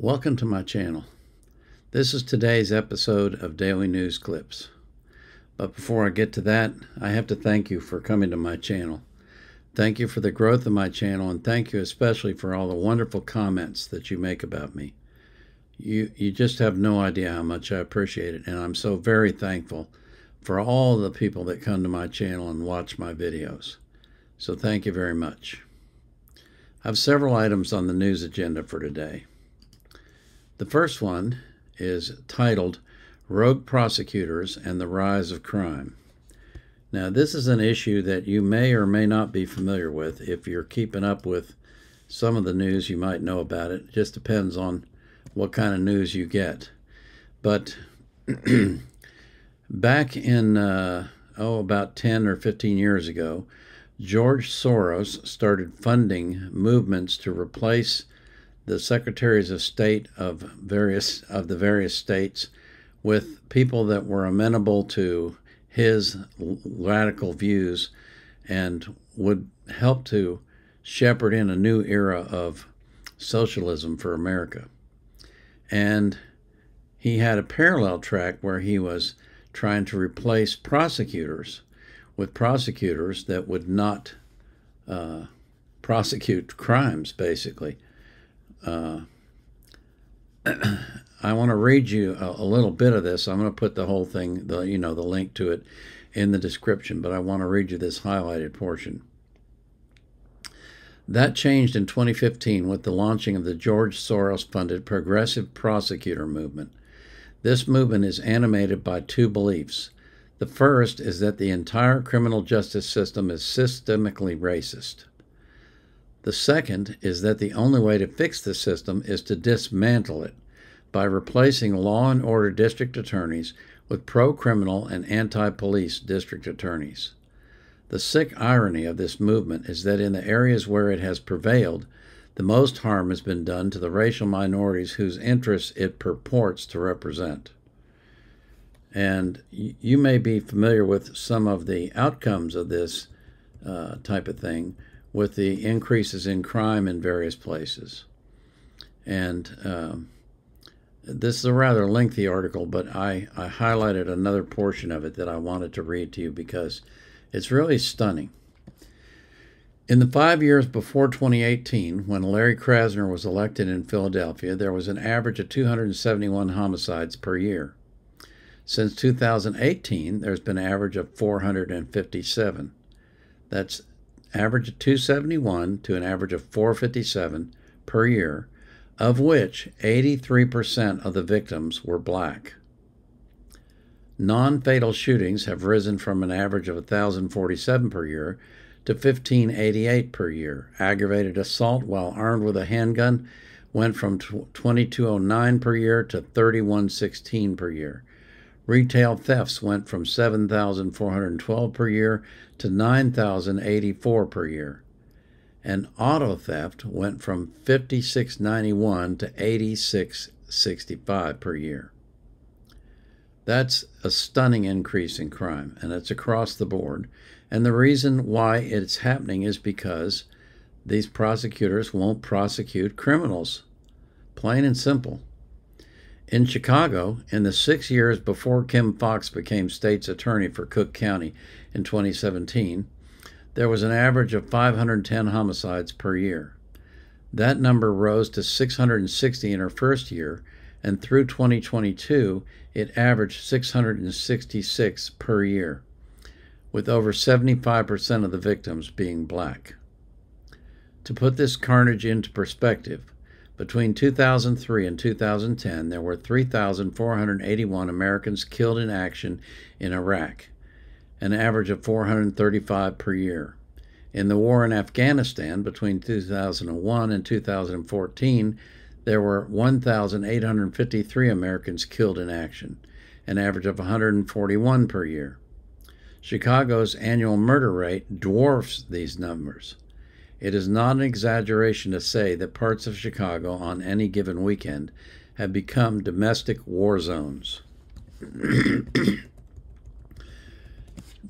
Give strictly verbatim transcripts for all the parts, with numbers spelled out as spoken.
Welcome to my channel. This is today's episode of Daily News Clips. But before I get to that, I have to thank you for coming to my channel. Thank you for the growth of my channel, and thank you especially for all the wonderful comments that you make about me. You, you just have no idea how much I appreciate it, and I'm so very thankful for all the people that come to my channel and watch my videos. So thank you very much. I have several items on the news agenda for today. The first one is titled Rogue Prosecutors and the Rise of Crime. Now, this is an issue that you may or may not be familiar with. If you're keeping up with some of the news, you might know about it. It just depends on what kind of news you get. But back in, uh, oh, about ten or fifteen years ago, George Soros started funding movements to replace the secretaries of state of various of the various states with people that were amenable to his radical views and would help to shepherd in a new era of socialism for America. And he had a parallel track where he was trying to replace prosecutors with prosecutors that would not uh, prosecute crimes, basically. Uh, I want to read you a, a little bit of this. I'm going to put the whole thing, the, you know, the link to it in the description, but I want to read you this highlighted portion. That changed in twenty fifteen with the launching of the George Soros-funded progressive prosecutor movement. This movement is animated by two beliefs. The first is that the entire criminal justice system is systemically racist. The second is that the only way to fix the system is to dismantle it by replacing law and order district attorneys with pro-criminal and anti-police district attorneys. The sick irony of this movement is that in the areas where it has prevailed, the most harm has been done to the racial minorities whose interests it purports to represent. And you may be familiar with some of the outcomes of this uh, type of thing, with the increases in crime in various places. And um, this is a rather lengthy article, but I, I highlighted another portion of it that I wanted to read to you because it's really stunning. In the five years before twenty eighteen, when Larry Krasner was elected in Philadelphia, there was an average of two hundred seventy-one homicides per year. Since two thousand eighteen, there's been an average of four hundred fifty-seven. That's average of two seventy-one to an average of four fifty-seven per year, of which eighty-three percent of the victims were black. Non-fatal shootings have risen from an average of one thousand forty-seven per year to fifteen eighty-eight per year. Aggravated assault while armed with a handgun went from twenty-two oh nine per year to thirty-one sixteen per year. Retail thefts went from seven thousand four hundred twelve per year to nine thousand eighty-four per year. And auto theft went from fifty-six ninety-one to eighty-six sixty-five per year. That's a stunning increase in crime, and it's across the board. And the reason why it's happening is because these prosecutors won't prosecute criminals. Plain and simple. In Chicago, in the six years before Kim Fox became state's attorney for Cook County in twenty seventeen, there was an average of five hundred ten homicides per year. That number rose to six hundred sixty in her first year, and through twenty twenty-two, it averaged six hundred sixty-six per year, with over seventy-five percent of the victims being black. To put this carnage into perspective, between two thousand three and two thousand ten, there were three thousand four hundred eighty-one Americans killed in action in Iraq, an average of four hundred thirty-five per year. In the war in Afghanistan, between two thousand one and two thousand fourteen, there were one thousand eight hundred fifty-three Americans killed in action, an average of one hundred forty-one per year. Chicago's annual murder rate dwarfs these numbers. It is not an exaggeration to say that parts of Chicago on any given weekend have become domestic war zones.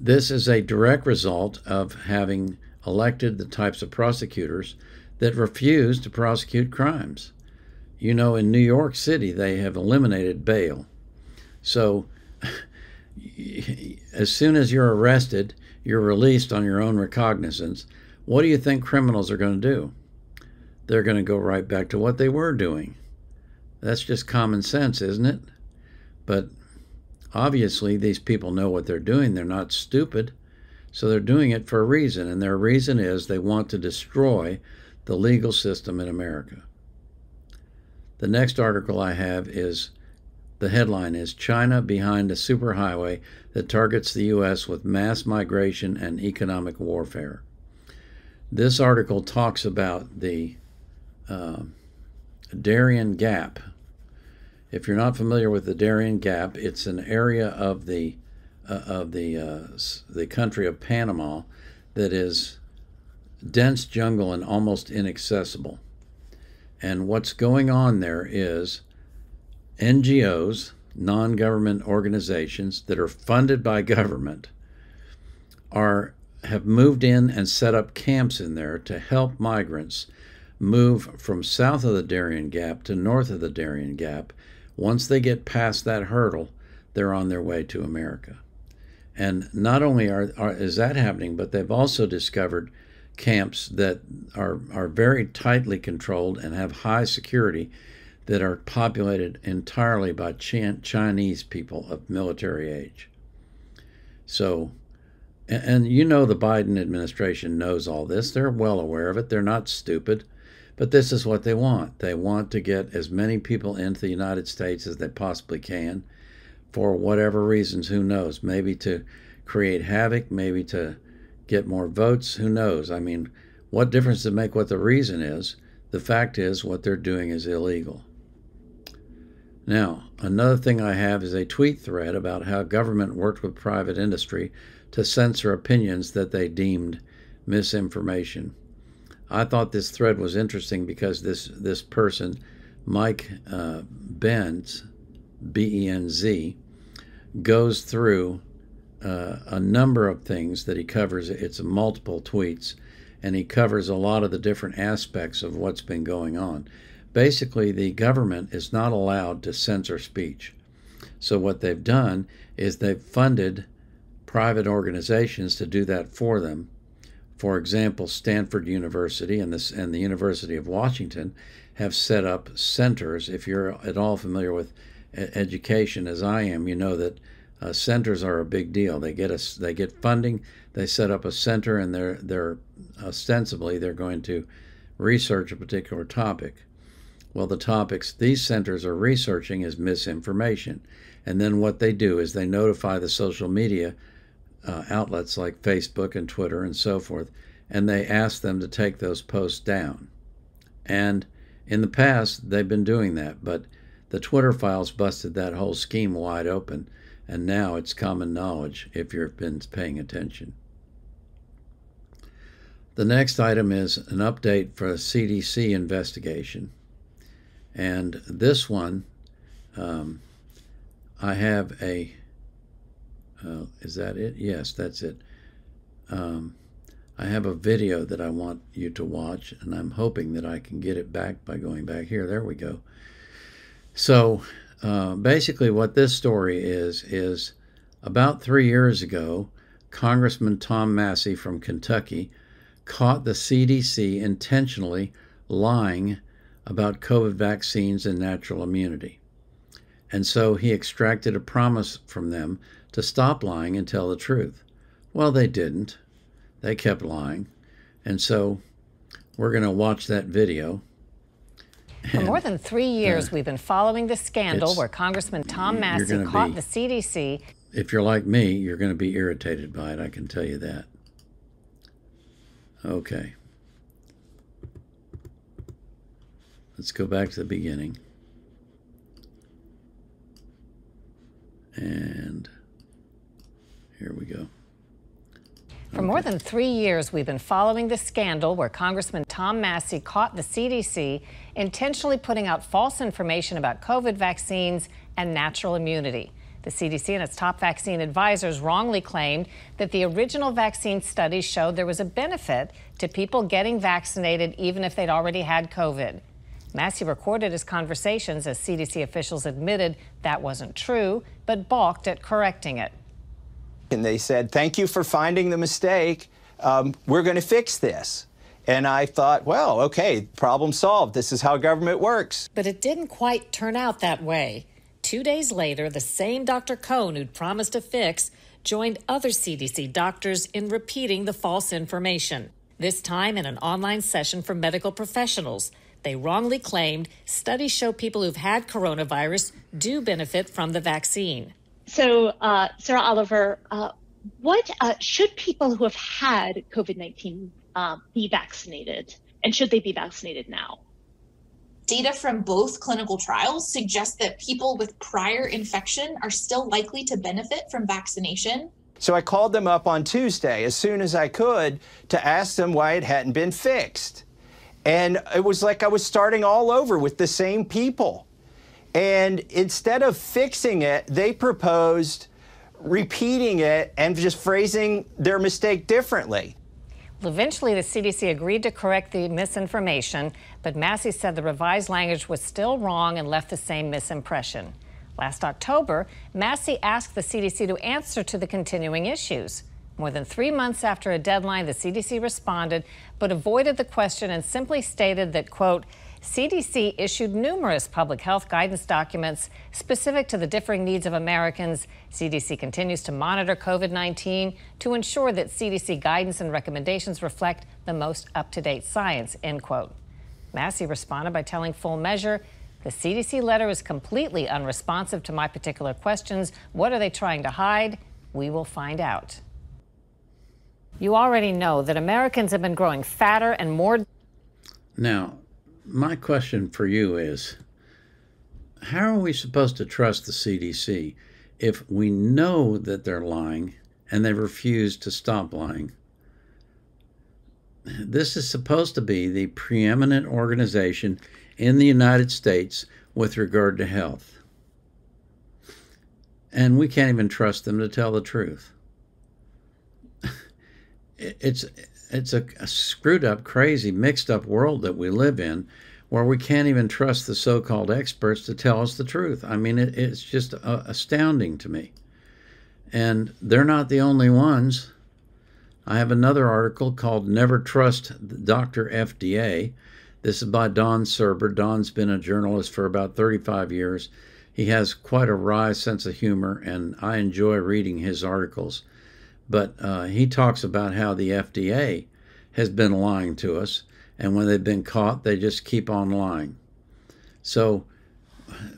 This is a direct result of having elected the types of prosecutors that refuse to prosecute crimes. You know, in New York City, they have eliminated bail. So as soon as you're arrested, you're released on your own recognizance. What do you think criminals are going to do? They're going to go right back to what they were doing. That's just common sense, isn't it? But obviously, these people know what they're doing. They're not stupid. So they're doing it for a reason. And their reason is they want to destroy the legal system in America. The next article I have is, the headline is, China behind a superhighway that targets the U S with mass migration and economic warfare. This article talks about the uh, Darien Gap. If you're not familiar with the Darien Gap, it's an area of the uh, of the uh, the country of Panama that is dense jungle and almost inaccessible. And what's going on there is N G Os, non-government organizations that are funded by government, are have moved in and set up camps in there to help migrants move from south of the Darien Gap to north of the Darien Gap. Once they get past that hurdle, they're on their way to America. And not only are, are, is that happening, but they've also discovered camps that are, are very tightly controlled and have high security that are populated entirely by Ch- Chinese people of military age. So, and, and you know the Biden administration knows all this. They're well aware of it. They're not stupid. But this is what they want. They want to get as many people into the United States as they possibly can for whatever reasons, who knows. Maybe to create havoc, maybe to get more votes, who knows. I mean, what difference does it make what the reason is? The fact is what they're doing is illegal. Now, another thing I have is a tweet thread about how government worked with private industry to censor opinions that they deemed misinformation. I thought this thread was interesting because this, this person, Mike uh, Benz, B E N Z, goes through uh, a number of things that he covers. It's multiple tweets, and he covers a lot of the different aspects of what's been going on. Basically, the government is not allowed to censor speech. So what they've done is they've funded private organizations to do that for them. For example, Stanford University and, this, and the University of Washington have set up centers. If you're at all familiar with education as I am, you know that uh, centers are a big deal. They get, a, they get funding, they set up a center, and they're, they're ostensibly they're going to research a particular topic. Well, the topics these centers are researching is misinformation. And then what they do is they notify the social media Uh, outlets like Facebook and Twitter and so forth, and they ask them to take those posts down. And in the past, they've been doing that, but the Twitter files busted that whole scheme wide open, and now it's common knowledge if you've been paying attention. The next item is an update for a C D C investigation. And this one, um, I have a Uh, is that it? Yes, that's it. Um, I have a video that I want you to watch, and I'm hoping that I can get it back by going back here. There we go. So uh, basically what this story is, is about three years ago, Congressman Tom Massie from Kentucky caught the C D C intentionally lying about COVID vaccines and natural immunity. And so he extracted a promise from them to stop lying and tell the truth. Well, they didn't. They kept lying. And so we're going to watch that video. For more than three years, uh, we've been following the scandal where Congressman Tom Massie caught be, the C D C. If you're like me, you're going to be irritated by it. I can tell you that. Okay. Let's go back to the beginning. And here we go. For more than three years, we've been following the scandal where Congressman Tom Massie caught the C D C intentionally putting out false information about COVID vaccines and natural immunity. The C D C and its top vaccine advisors wrongly claimed that the original vaccine studies showed there was a benefit to people getting vaccinated even if they'd already had COVID. Massie recorded his conversations as C D C officials admitted that wasn't true, but balked at correcting it. And they said, thank you for finding the mistake. Um, we're going to fix this. And I thought, well, okay, problem solved. This is how government works. But it didn't quite turn out that way. Two days later, the same Doctor Cohn who'd promised a fix joined other C D C doctors in repeating the false information, this time in an online session for medical professionals. They wrongly claimed studies show people who've had coronavirus do benefit from the vaccine. So, uh, Sarah Oliver, uh, what uh, should people who have had COVID nineteen um, be vaccinated, and should they be vaccinated now? Data from both clinical trials suggest that people with prior infection are still likely to benefit from vaccination. So I called them up on Tuesday as soon as I could to ask them why it hadn't been fixed. And it was like I was starting all over with the same people. And instead of fixing it, they proposed repeating it and just phrasing their mistake differently. Well, eventually, the C D C agreed to correct the misinformation, but Massie said the revised language was still wrong and left the same misimpression. Last October, Massie asked the C D C to answer to the continuing issues. More than three months after a deadline, the C D C responded, but avoided the question and simply stated that, quote, C D C issued numerous public health guidance documents specific to the differing needs of Americans. C D C continues to monitor COVID nineteen to ensure that C D C guidance and recommendations reflect the most up-to-date science, end quote. Massie responded by telling Full Measure, the C D C letter is completely unresponsive to my particular questions. What are they trying to hide? We will find out. You already know that Americans have been growing fatter and more... Now, my question for you is, how are we supposed to trust the C D C if we know that they're lying and they refuse to stop lying? This is supposed to be the preeminent organization in the United States with regard to health. And we can't even trust them to tell the truth. It's It's a, a screwed-up, crazy, mixed-up world that we live in where we can't even trust the so-called experts to tell us the truth. I mean, it, it's just uh, astounding to me. And they're not the only ones. I have another article called Never Trust Doctor F D A. This is by Don Serber. Don's been a journalist for about thirty-five years. He has quite a wry sense of humor, and I enjoy reading his articles. But uh, he talks about how the F D A has been lying to us, and when they've been caught, they just keep on lying. So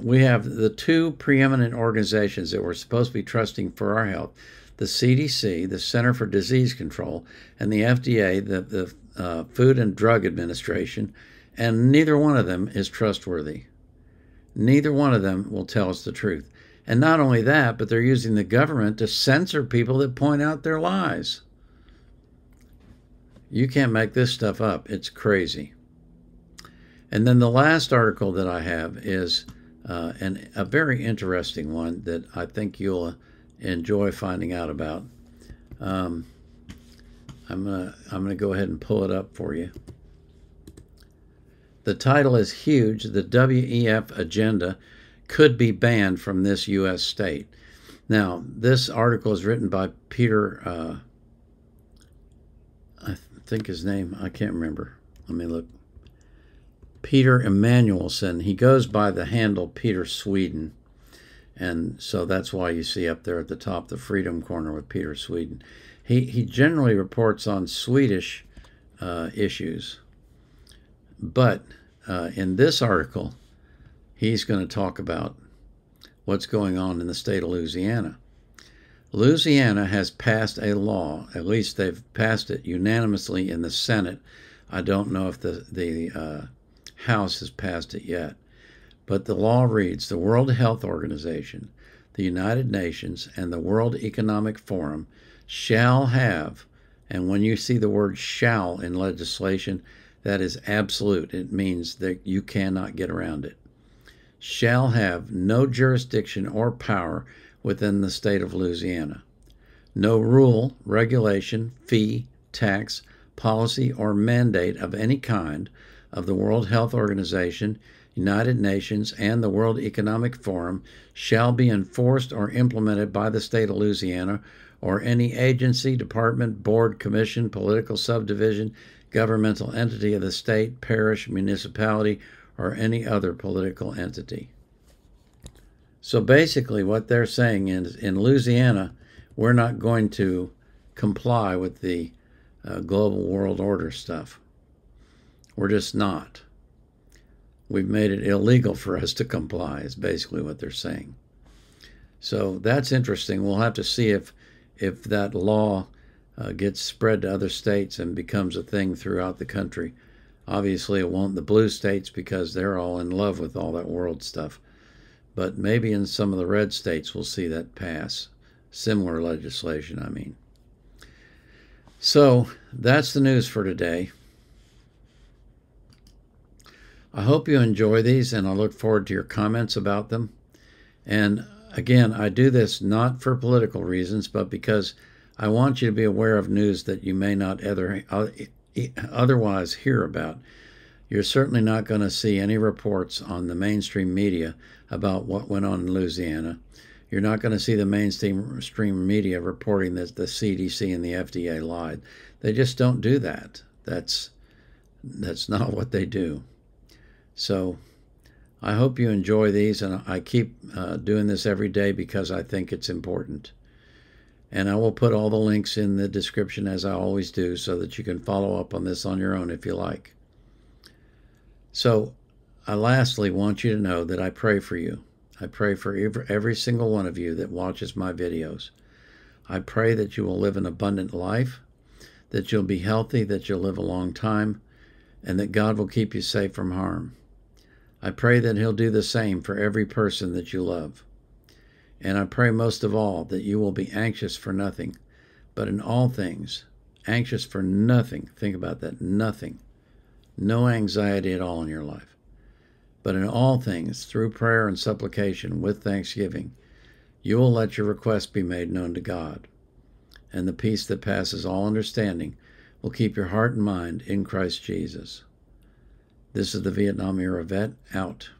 we have the two preeminent organizations that we're supposed to be trusting for our health, the C D C, the Center for Disease Control, and the F D A, the, the uh, Food and Drug Administration, and neither one of them is trustworthy. Neither one of them will tell us the truth. And not only that, but they're using the government to censor people that point out their lies. You can't make this stuff up. It's crazy. And then the last article that I have is uh, an, a very interesting one that I think you'll enjoy finding out about. Um, I'm gonna, I'm gonna go ahead and pull it up for you. The title is huge, the W E F agenda could be banned from this U S state. Now, this article is written by Peter, uh, I th think his name, I can't remember. Let me look. Peter Emanuelson. He goes by the handle Peter Sweden. And so that's why you see up there at the top, the Freedom Corner with Peter Sweden. He, he generally reports on Swedish uh, issues. But uh, in this article, he's going to talk about what's going on in the state of Louisiana. Louisiana has passed a law, at least they've passed it unanimously in the Senate. I don't know if the, the uh, House has passed it yet. But the law reads, the World Health Organization, the United Nations, and the World Economic Forum shall have, and when you see the word shall in legislation, that is absolute. It means that you cannot get around it. Shall have no jurisdiction or power within the state of Louisiana. No rule, regulation, fee, tax, policy, or mandate of any kind of the World Health Organization, United Nations, and the World Economic Forum shall be enforced or implemented by the state of Louisiana or any agency, department, board, commission, political subdivision, governmental entity of the state, parish, municipality, or any other political entity. So basically what they're saying is in Louisiana, we're not going to comply with the uh, global world order stuff. We're just not. We've made it illegal for us to comply is basically what they're saying. So that's interesting. We'll have to see if, if that law uh, gets spread to other states and becomes a thing throughout the country. Obviously, it won't the blue states because they're all in love with all that world stuff. But maybe in some of the red states we'll see that pass. Similar legislation, I mean. So that's the news for today. I hope you enjoy these, and I look forward to your comments about them. And again, I do this not for political reasons, but because I want you to be aware of news that you may not other, otherwise hear about. You're certainly not going to see any reports on the mainstream media about what went on in Louisiana. You're not going to see the mainstream media reporting that the C D C and the F D A lied. They just don't do that. That's, that's not what they do. So I hope you enjoy these, and I keep uh, doing this every day because I think it's important. And I will put all the links in the description as I always do so that you can follow up on this on your own if you like. So I lastly want you to know that I pray for you. I pray for every single one of you that watches my videos. I pray that you will live an abundant life, that you'll be healthy, that you'll live a long time, and that God will keep you safe from harm. I pray that he'll do the same for every person that you love. And I pray most of all that you will be anxious for nothing, but in all things, anxious for nothing. Think about that, nothing. No anxiety at all in your life. But in all things, through prayer and supplication with thanksgiving, you will let your requests be made known to God. And the peace that passes all understanding will keep your heart and mind in Christ Jesus. This is the Vietnam Era Vet, out.